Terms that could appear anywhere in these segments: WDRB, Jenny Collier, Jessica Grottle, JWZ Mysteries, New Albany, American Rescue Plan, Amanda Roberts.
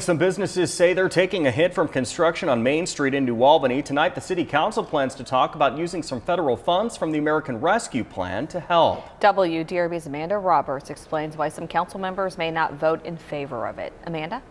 Some businesses say they're taking a hit from construction on Main Street in New Albany. Tonight, the City Council plans to talk about using some federal funds from the American Rescue Plan to help. WDRB's Amanda Roberts explains why some council members may not vote in favor of it. Amanda?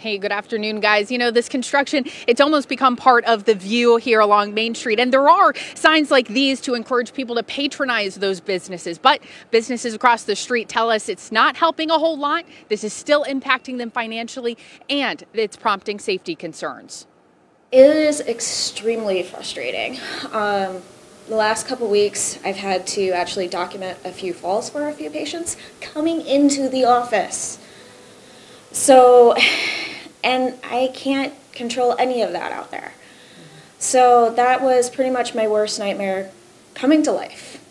Hey, good afternoon, guys. You know, this construction, it's almost become part of the view here along Main Street. And there are signs like these to encourage people to patronize those businesses. But businesses across the street tell us it's not helping a whole lot. This is still impacting them financially, and it's prompting safety concerns. It is extremely frustrating. The last couple weeks, I've had to actually document a few falls for a few patients coming into the office. So, and I can't control any of that out there. So that was pretty much my worst nightmare coming to life.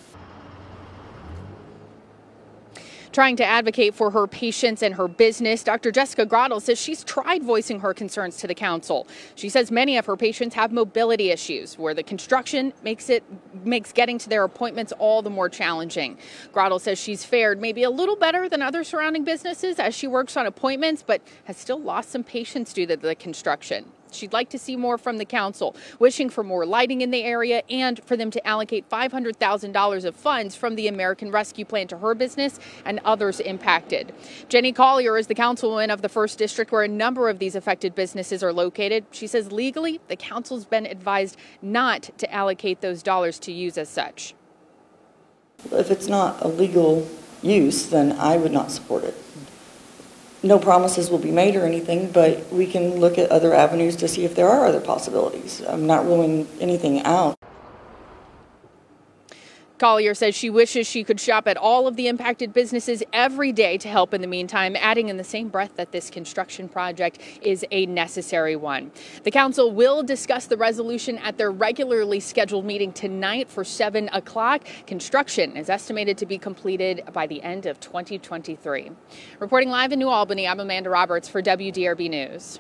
Trying to advocate for her patients and her business, Dr. Jessica Grottle says she's tried voicing her concerns to the council. She says many of her patients have mobility issues where the construction makes getting to their appointments all the more challenging. Grottle says she's fared maybe a little better than other surrounding businesses as she works on appointments, but has still lost some patients due to the construction. She'd like to see more from the council, wishing for more lighting in the area and for them to allocate $500,000 of funds from the American Rescue Plan to her business and others impacted. Jenny Collier is the councilwoman of the 1st District, where a number of these affected businesses are located. She says legally, the council's been advised not to allocate those dollars to use as such. If it's not a legal use, then I would not support it. No promises will be made or anything, but we can look at other avenues to see if there are other possibilities. I'm not ruling anything out. Collier says she wishes she could shop at all of the impacted businesses every day to help in the meantime, adding in the same breath that this construction project is a necessary one. The council will discuss the resolution at their regularly scheduled meeting tonight for 7 o'clock. Construction is estimated to be completed by the end of 2023. Reporting live in New Albany, I'm Amanda Roberts for WDRB News.